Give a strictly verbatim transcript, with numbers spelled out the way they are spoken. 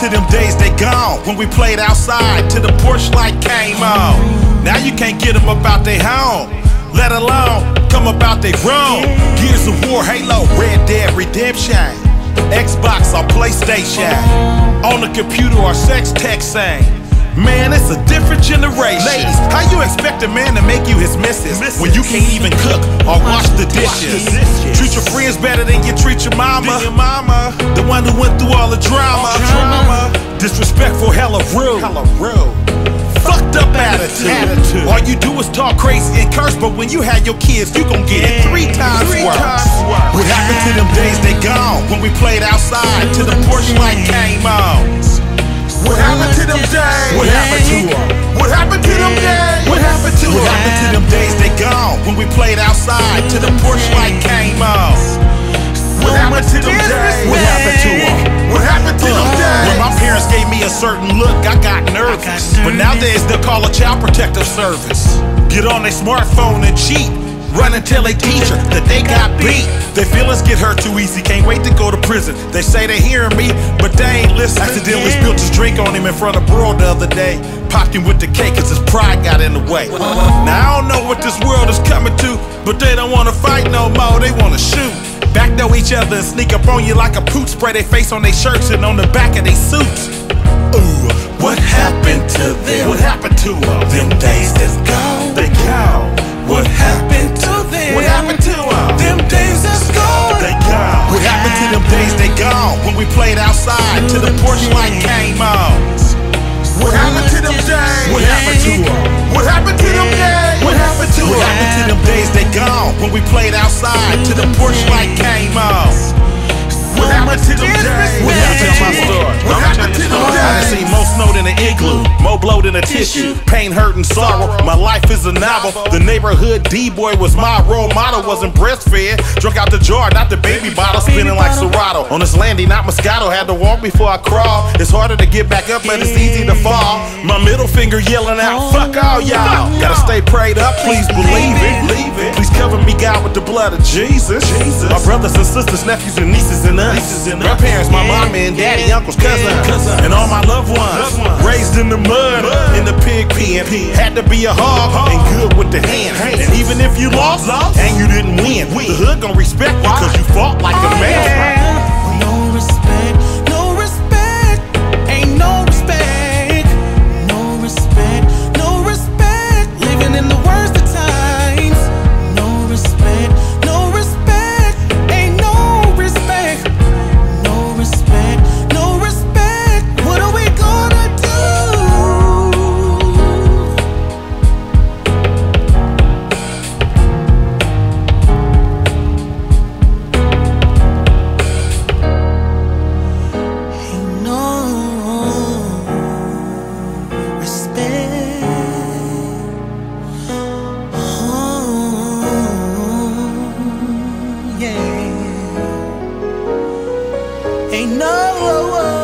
to them days they gone, when we played outside till the porch light came on. Now you can't get them about they home, let alone come about they grown. Gears of War, Halo, Red Dead Redemption, Xbox or PlayStation, on the computer or sex text saying, man, it's a different generation. Ladies, how you expect a man to make you his missus when you can't even cook or wash the dishes? Treat your friends better than you treat your mama, the one who went through all the drama. Disrespectful, hella rude, fucked up attitude. All you do is talk crazy and curse, but when you have your kids, you gon' get it three times worse. What happened to them days they gone, when we played outside till the porch light came on? What happened to them days? What happened to them? What happened to them days? What happened to them? What happened to them days they gone, when we played outside till the porch light came on? What happened to them days? What happened to them? What happened to them days? When my parents gave me a certain look, I got nervous. But nowadays they'll call a child protective service, get on their smartphone and cheat, run and tell a teacher that they got beat. Their feelings get hurt too easy, can't wait to go to prison. They say they hearing me, but they ain't listening. Accidentally spilled his drink on him in front of bro the other day. Popped him with the cake cause his pride got in the way. Now I don't know what this world is coming to, but they don't wanna fight no more, they wanna shoot. Backdoor each other and sneak up on you like a poot. Spray their face on their shirts and on the back of their suits. Ooh, what happened to them? What happened to them? Them days that's gone, they gone. What happened to them? What happened to them? Them days that's gone, they gone. What happened to them days they gone, when we played outside till the porch light came on? What happened to them days? What happened to them? What happened to them days? What happened to them? What happened to them days they gone, when we played outside till the porch light came on? What happened to them days? What happened to my story? What happened to them days? I done seen more snow than an igloo, more blow than a tissue, pain, hurt, and sorrow. My life is a novel. The neighborhood D-boy was my role model. Wasn't breastfed, drunk out the jar, not the baby bottle, spinning like Serato. On this landing, not Moscato. Had to walk before I crawl. It's harder to get back up, but it's easy to fall. My middle finger yelling out, fuck all y'all. Gotta stay prayed up, please believe it. Please cover me, God, with the blood of Jesus. My brothers and sisters, nephews and nieces and us. My parents, my mama and daddy, uncles, cousins, and all my loved ones. Raised in the mud, in the pig pen. Had to be a hog, and good with the hand. And even if you lost, and you didn't win, the hood gon' respect you, cause you fought like a man. No respect, no respect, ain't no respect. No respect, no respect, living in the worst of times. No respect, no respect, ain't no respect. No respect, no respect, what are we gonna do? Ain't no respect. Oh, yeah. Ain't no